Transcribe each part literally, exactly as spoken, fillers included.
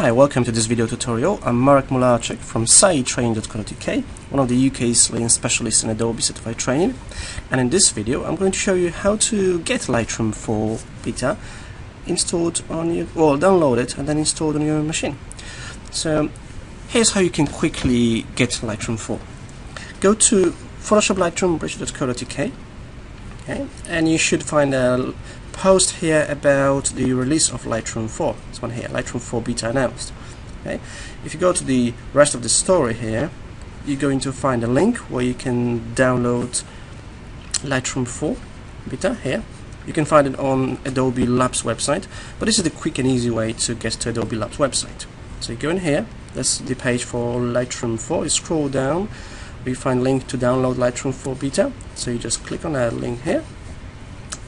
Hi, welcome to this video tutorial. I'm Marek Mularczyk from SaiTraining dot co dot U K, one of the U K's leading specialists in Adobe Certified Training, and in this video I'm going to show you how to get Lightroom for beta installed on your, well, download it and then installed on your machine. So here's how you can quickly get Lightroom for. Go to Photoshop Lightroom Bridge dot co dot U K, okay, and you should find a post here about the release of Lightroom four. This one here, Lightroom four beta announced. Okay, if you go to the rest of the story here, you're going to find a link where you can download Lightroom four beta here. You can find it on Adobe Labs website, but this is the quick and easy way to get to Adobe Labs website. So you go in here, that's the page for Lightroom four. You scroll down, we find link to download Lightroom four beta. So you just click on that link here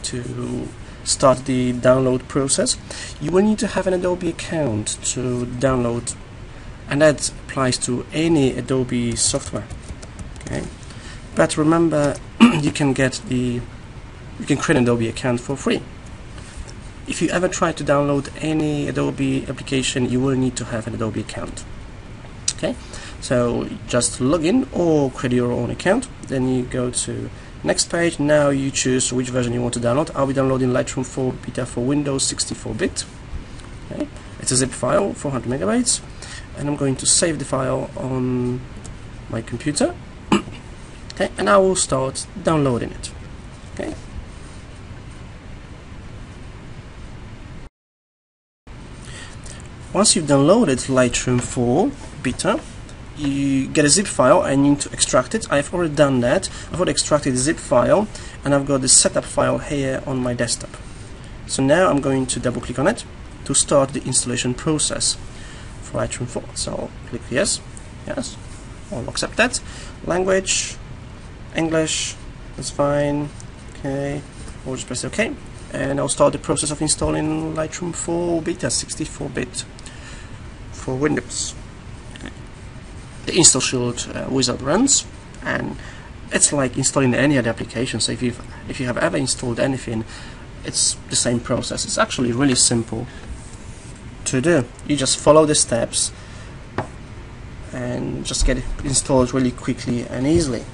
to start the download process. You will need to have an Adobe account to download, and that applies to any Adobe software. Okay, but remember, you can get the you can create an Adobe account for free. If you ever try to download any Adobe application, you will need to have an Adobe account. Okay, so just log in or create your own account. Then you go to next page. Now you choose which version you want to download. I'll be downloading Lightroom four beta for Windows sixty-four bit. Okay. It's a zip file, four hundred megabytes, and I'm going to save the file on my computer. Okay, and I will start downloading it. Okay. Once you've downloaded Lightroom four beta, you get a zip file and you need to extract it. I've already done that. I've already extracted the zip file, and I've got the setup file here on my desktop. So now I'm going to double click on it to start the installation process for Lightroom four. So I'll click yes, yes, I'll accept that. Language, English, that's fine, okay, I'll just press OK, and I'll start the process of installing Lightroom four beta sixty-four bit for Windows. The install shield uh, wizard runs, and it's like installing any other application. So if you if you have ever installed anything, it's the same process. It's actually really simple to do. You just follow the steps and just get it installed really quickly and easily.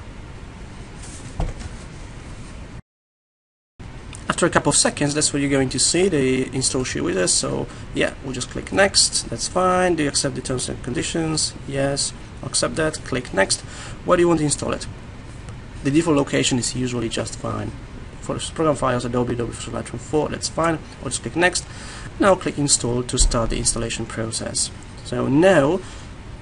After a couple of seconds, that's what you're going to see, the install sheet with us. So yeah, we'll just click next, that's fine. Do you accept the terms and conditions? Yes, accept that, click next. Where do you want to install it? The default location is usually just fine. For program files, Adobe, Adobe Photoshop Lightroom four, that's fine. We'll just click next. Now click install to start the installation process. So now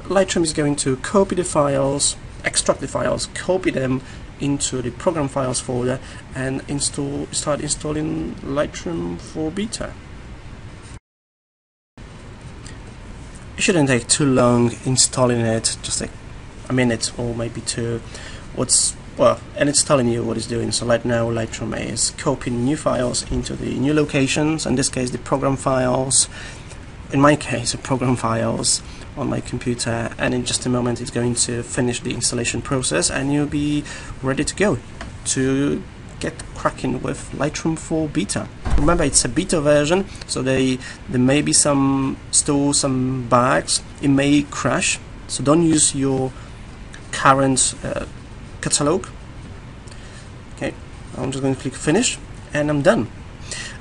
Lightroom is going to copy the files, extract the files, copy them into the program files folder, and install start installing Lightroom four beta. It shouldn't take too long installing it, just like a minute or maybe two. What's well, and it's telling you what it's doing. So right now Lightroom is copying new files into the new locations, in this case the program files, in my case the program files on my computer, and in just a moment it's going to finish the installation process, and you'll be ready to go to get cracking with Lightroom four beta. Remember, it's a beta version, so they there may be some still some bugs, it may crash, so don't use your current uh, catalog. Okay, I'm just going to click finish, and I'm done.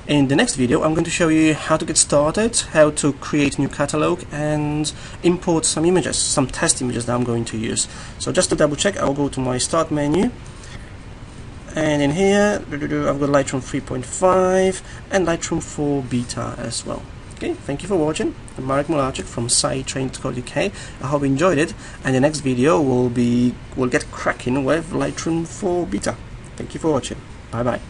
In the next video, I'm going to show you how to get started, how to create a new catalog, and import some images, some test images that I'm going to use. So just to double check, I'll go to my start menu, and in here I've got Lightroom three point five and Lightroom four beta as well. Okay, thank you for watching. I'm Marek Mularczyk from SaiTraining dot co dot U K. I hope you enjoyed it, and the next video will be will get cracking with Lightroom four beta. Thank you for watching. Bye bye.